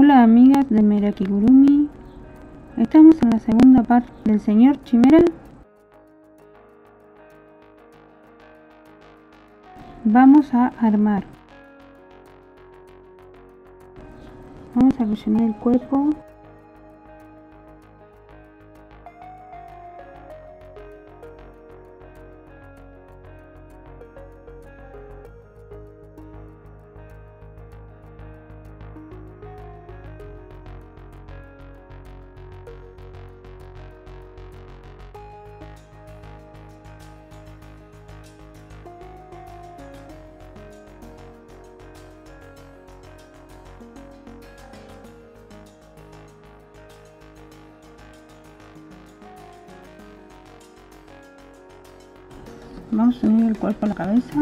Hola amigas de Merakigurumi, estamos en la segunda parte del señor Chimera. Vamos a armar. Vamos a rellenar el cuerpo. Vamos a unir el cuerpo a la cabeza.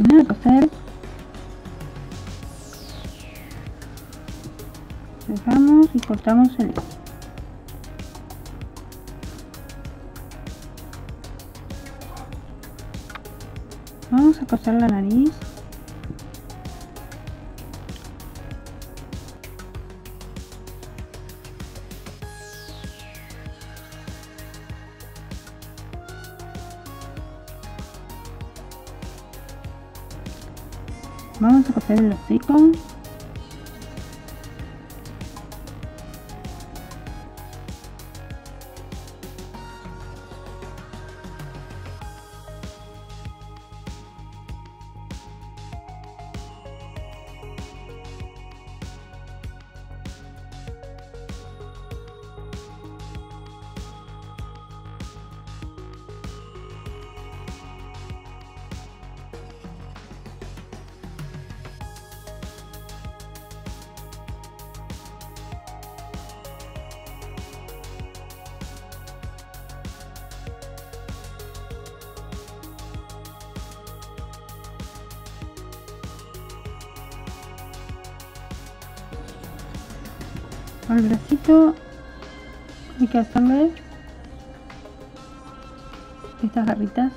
Voy a coser, cerramos y cortamos el hilo. Vamos a coser la nariz. Vamos a coser el hocico. Al bracito hay que hacerle estas garritas.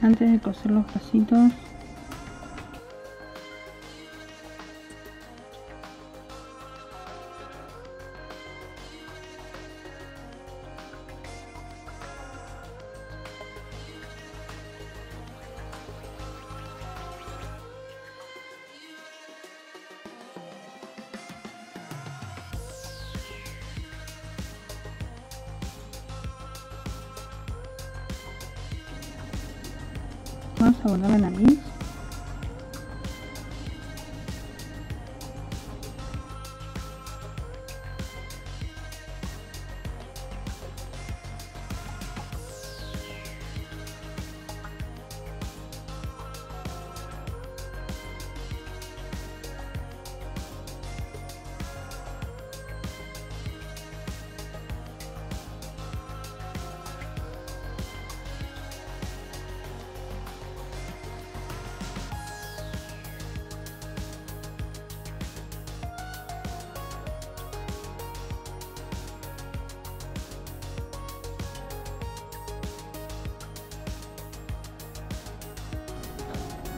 Antes de coser los bracitos, vamos a bordar la nariz.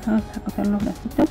Vamos a coser los bracitos.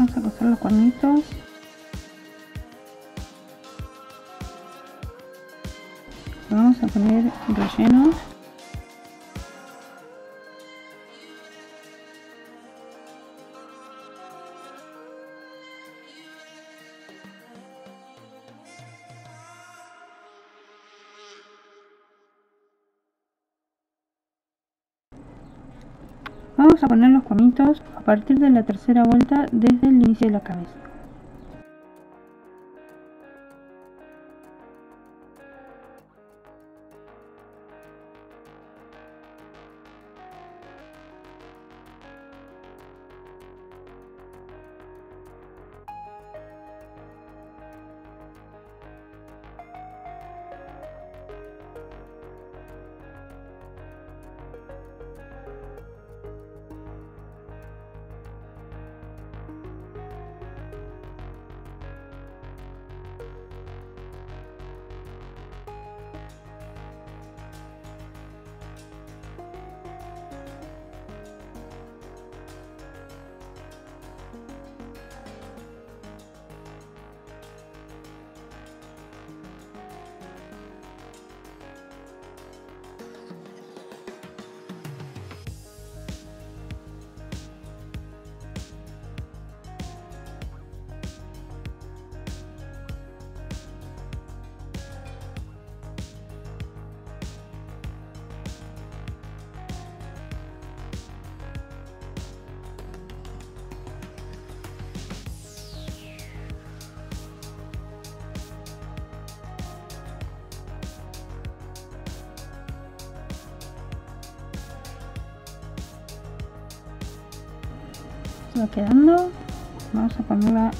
Vamos a coser los cuernitos. Vamos a poner relleno. Vamos a poner los cuernitos a partir de la tercera vuelta desde el inicio de la cabeza. Va quedando. Vamos a ponerla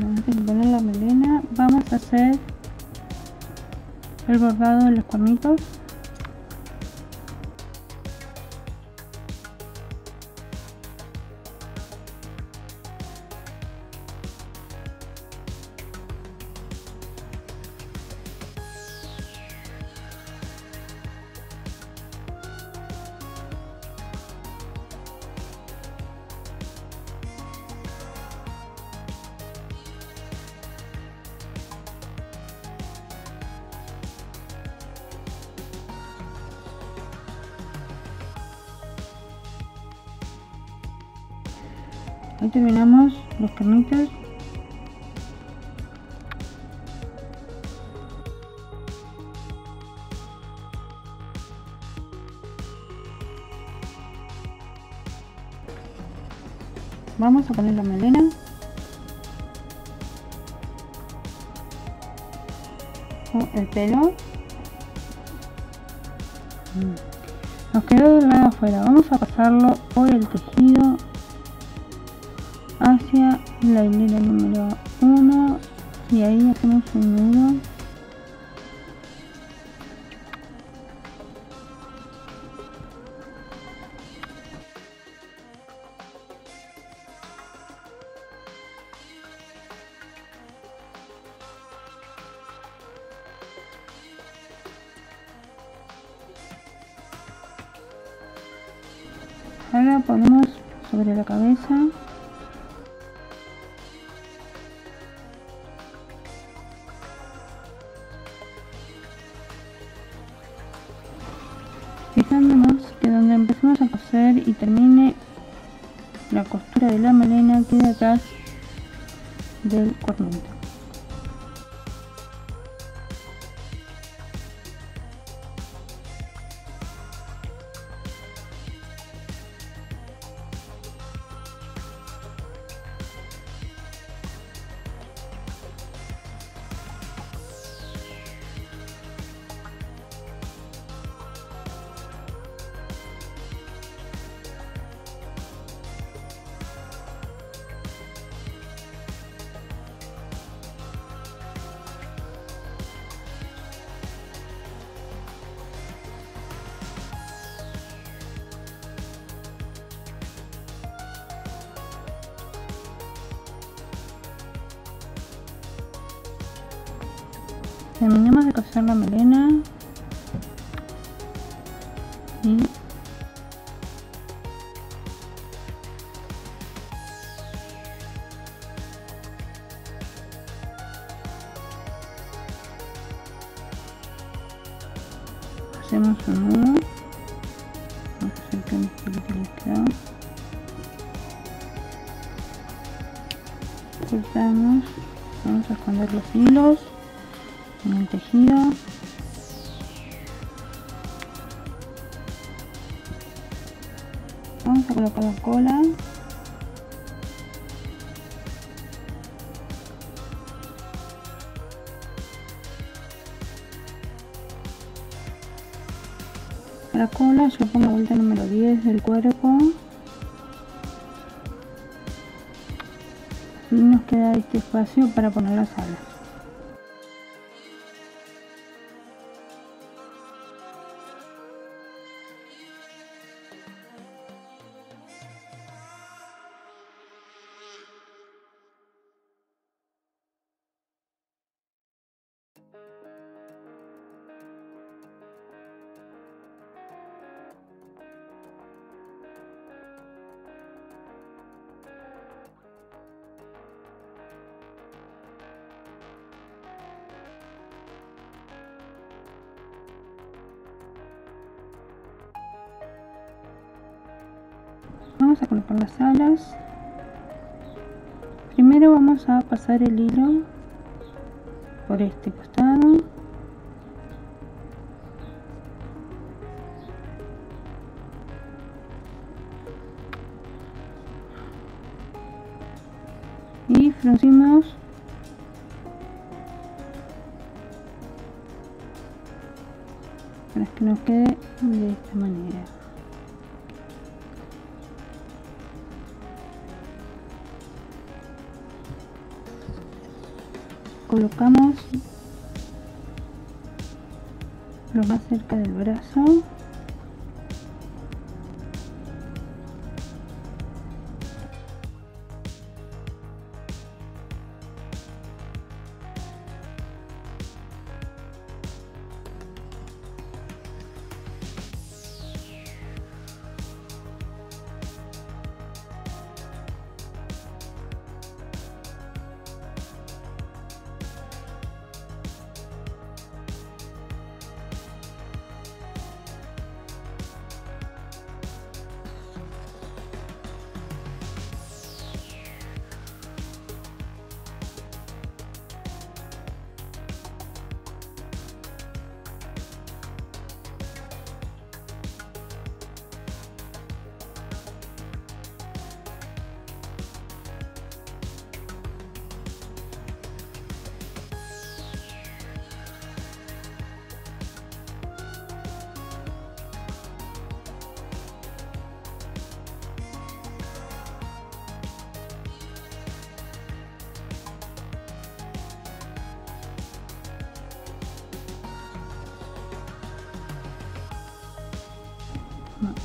antes de poner la melena. Vamos a hacer el bordado de los cuernitos. Ahí terminamos los cuernitos. Vamos a poner la melena. El pelo. Nos quedó del lado afuera. Vamos a pasarlo por el tejido hacia la hilera número 1 y ahí hacemos un nudo. Ahora ponemos sobre la cabeza. Fijándonos que donde empecemos a coser y termine la costura de la melena queda atrás del cornito. Terminamos de coser la melena y acercamos un poquito acá, cortamos, vamos a esconder los hilos en el tejido. Vamos a colocar la cola. La cola yo pongo la vuelta número 10 del cuerpo y nos queda este espacio para poner las alas. Vamos a colocar las alas. Primero vamos a pasar el hilo por este costado, y fruncimos para que nos quede de esta manera. Colocamos lo más cerca del brazo .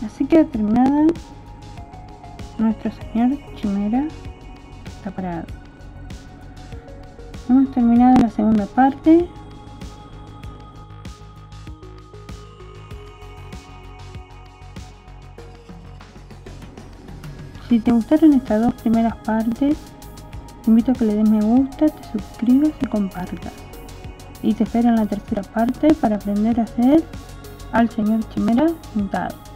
Así queda terminada nuestro señor Chimera está parado. Hemos terminado la segunda parte. Si te gustaron estas dos primeras partes, te invito a que le des me gusta, te suscribas y compartas. Y te espero en la tercera parte para aprender a hacer al señor Chimera sentado.